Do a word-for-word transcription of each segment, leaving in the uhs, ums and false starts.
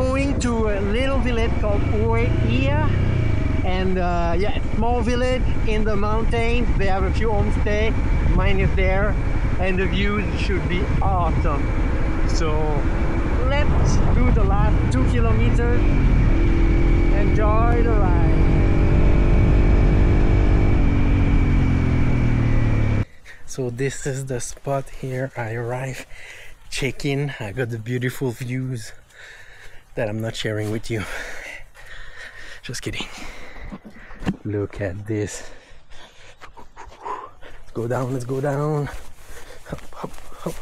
going to a little village called Huay Hiaw, and uh, yeah, small village in the mountains. They have a few homestays. Mine is there, and the views should be awesome. So let's do the last two kilometers. Enjoy the ride. So this is the spot here. I arrived, check in. I got the beautiful views that I'm not sharing with you. Just kidding. Look at this. Let's go down, let's go down. Hop, hop, hop.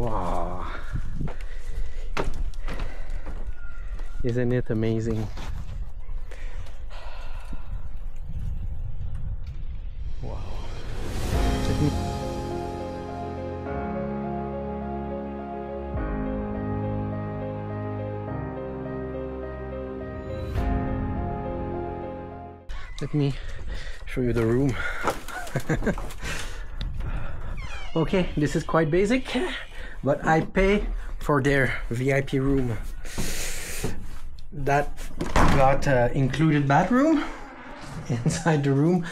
Wow. Isn't it amazing? Let me show you the room. Okay, this is quite basic, but I pay for their V I P room. That got uh, included bathroom inside the room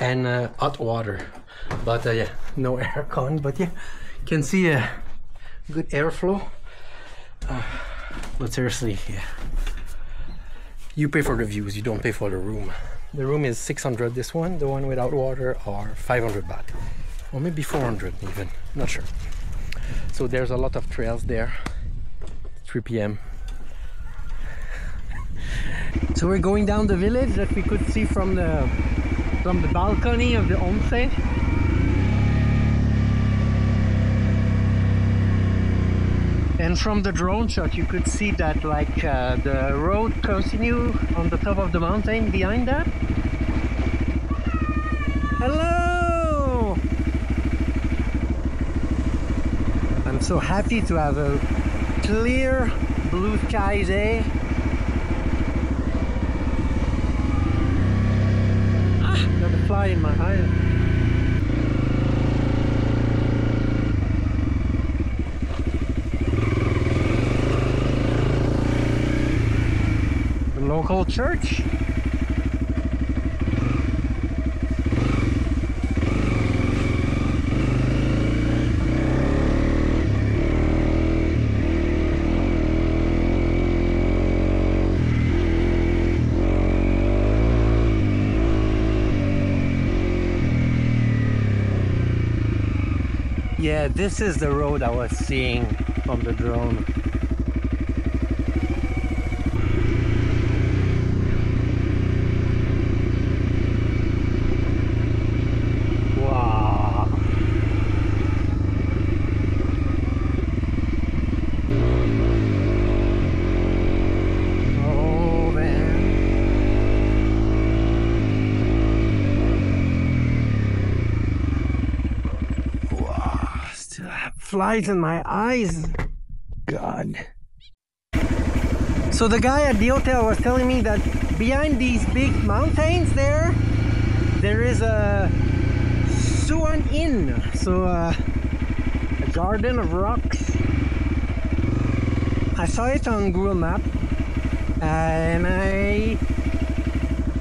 and uh, hot water. But uh, yeah, no aircon. But yeah, you can see a uh, good airflow. Uh, but seriously, yeah, you pay for the views. You don't pay for the room. The room is six hundred, this one. The one without water are five hundred baht, or maybe four hundred even, not sure. So there's a lot of trails there. Three p m So we're going down the village that we could see from the from the balcony of the homestay. And from the drone shot, you could see that like uh, the road continues on the top of the mountain behind that. Hello! I'm so happy to have a clear blue sky day. Ah, got a fly in my eye. Local church. Yeah, this is the road I was seeing from the drone. Flies in my eyes, God. So the guy at the hotel was telling me that behind these big mountains there, there is a Suan Hin, so uh, a garden of rocks. I saw it on Google Map, and I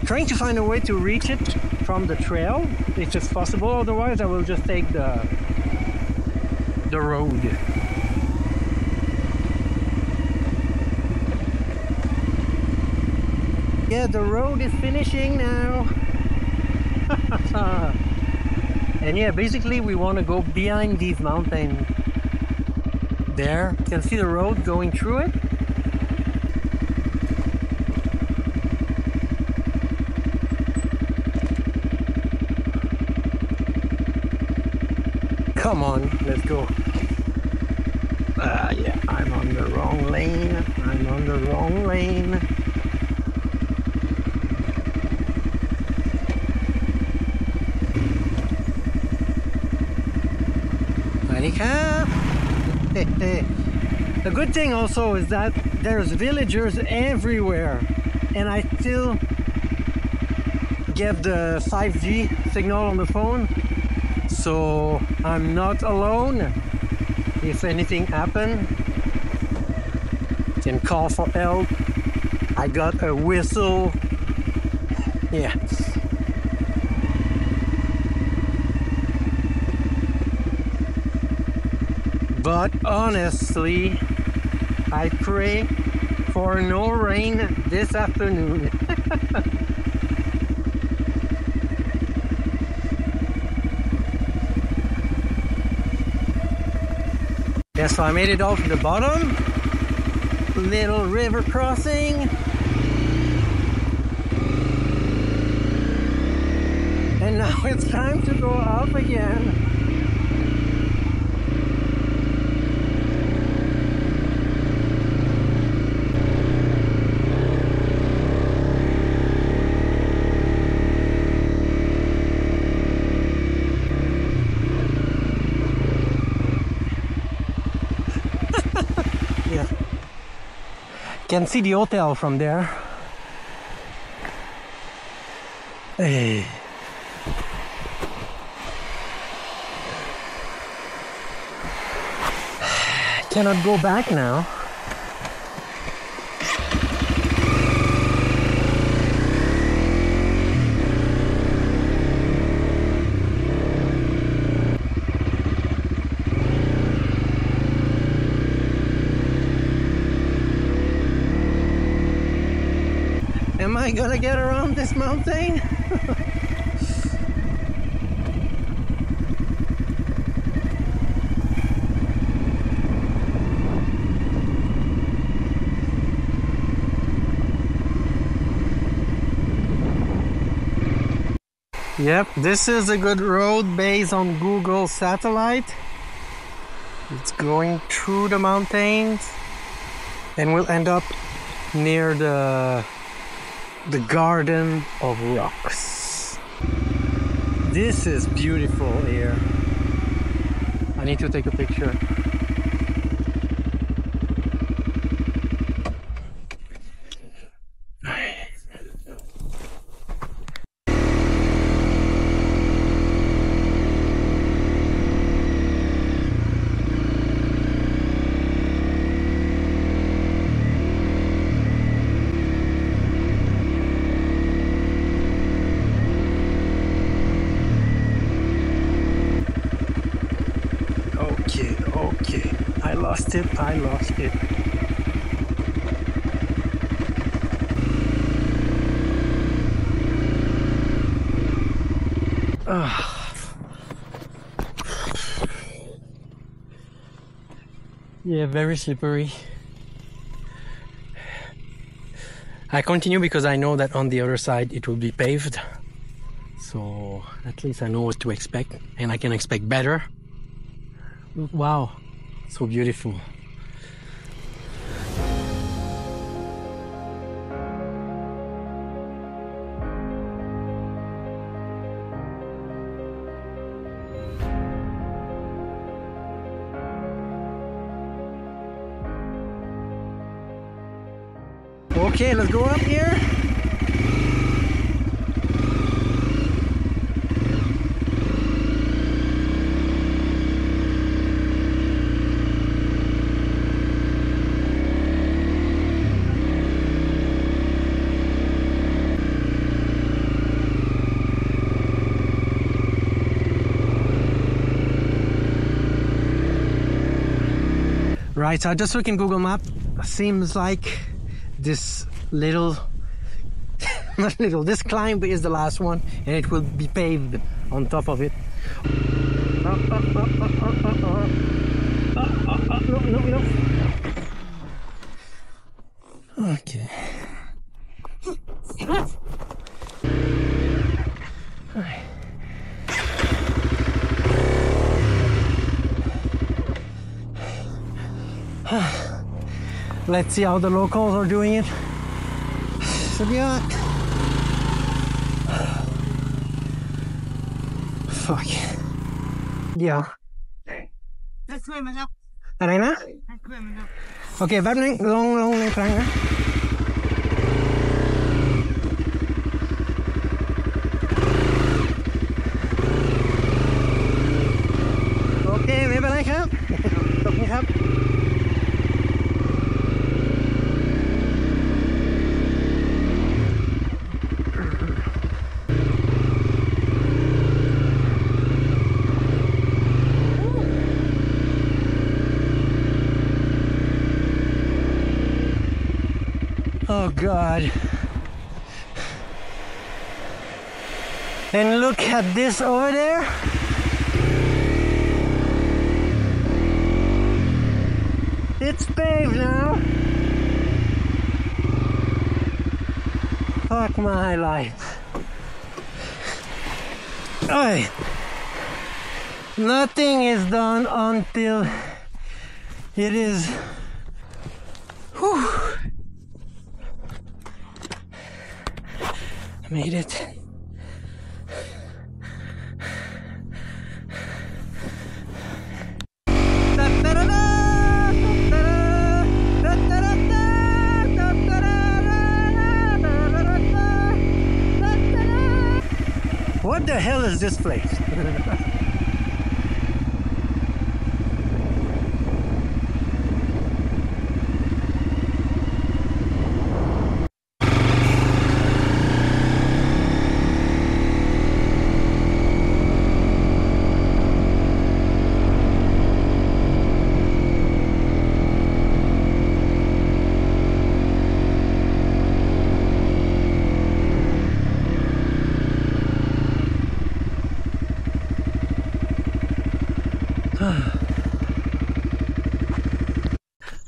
trying to find a way to reach it from the trail, if it's possible. Otherwise, I will just take the the road. Yeah, the road is finishing now. And yeah, basically we want to go behind these mountains. There, you can see the road going through it. Come on, let's go. Uh, yeah, I'm on the wrong lane. I'm on the wrong lane. The good thing also is that there's villagers everywhere, and I still get the five G signal on the phone. so I'm not alone. If anything happens, you can call for help. I got a whistle. Yeah. But honestly, I pray for no rain this afternoon. Yeah, so I made it all to the bottom. Little river crossing. And now it's time to go up again. Yeah. Can see the hotel from there. Hey. Cannot go back now. Am I gonna get around this mountain? Yep, this is a good road based on Google satellite. It's going through the mountains and we'll end up near the the Garden of Rocks. This is beautiful here. I need to take a picture. I lost it, I lost it. Ugh. Yeah, very slippery. I continue because I know that on the other side it will be paved. So at least I know what to expect and I can expect better. Wow. So beautiful. Okay, let's go up here. Right, so I just look in Google Map. Seems like this little, not little, this climb is the last one and it will be paved on top of it. Oh, oh, oh, oh, oh, oh. Oh, oh, oh. No, no, no. Okay. All right. Let's see how the locals are doing it. Should be hot. Fuck. Yeah. Arena? Okay, long, long, long, long. ไหมครับตรงนี้ครับOh God. And look at this over there. It's paved now. Fuck my life. Oy. Nothing is done until it is. Whew. Made it. What the hell is this place?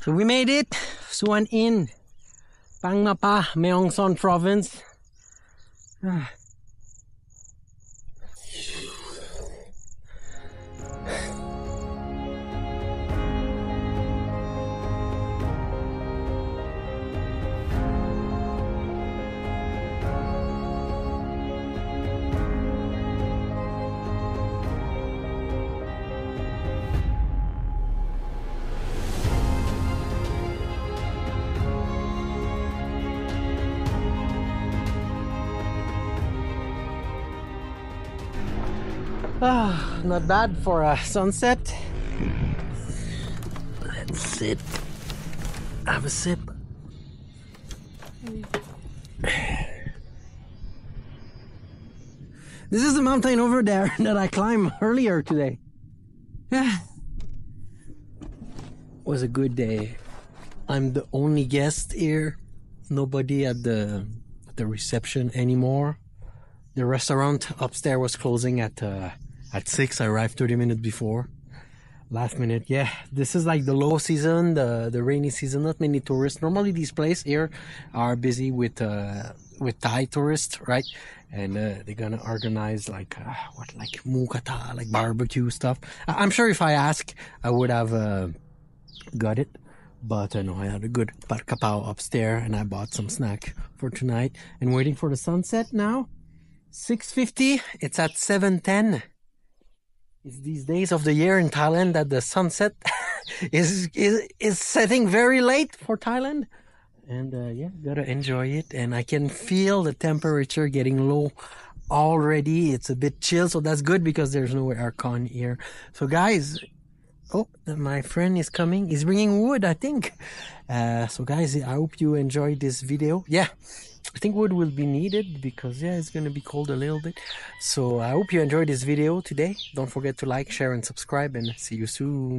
So we made it, Suan Hin, Pang Mapha, Mae Hong Son province. Ah. Oh, not bad for a sunset. Let's sit, have a sip. This is the mountain over there that I climbed earlier today. Yeah. Was a good day. I'm the only guest here. Nobody at the, at the reception anymore. The restaurant upstairs was closing at uh, At six, I arrived thirty minutes before. Last minute, yeah. This is like the low season, the the rainy season. Not many tourists. Normally, these places here are busy with uh, with Thai tourists, right? And uh, they're gonna organize like uh, what, like mukata, like barbecue stuff. I I'm sure if I ask, I would have uh, got it. But uh, no, I had a good pad kapau upstairs, and I bought some snack for tonight. And waiting for the sunset now. six fifty. It's at seven ten. It's these days of the year in Thailand that the sunset is, is is setting very late for Thailand. And uh, yeah, gotta enjoy it. And I can feel the temperature getting low already. It's a bit chill, so that's good because there's no air con here. So guys, oh, my friend is coming. He's bringing wood, I think. Uh, so guys, I hope you enjoyed this video. Yeah. I think wood will be needed because yeah, it's gonna be cold a little bit. So I hope you enjoyed this video today. Don't forget to like, share and subscribe, and see you soon.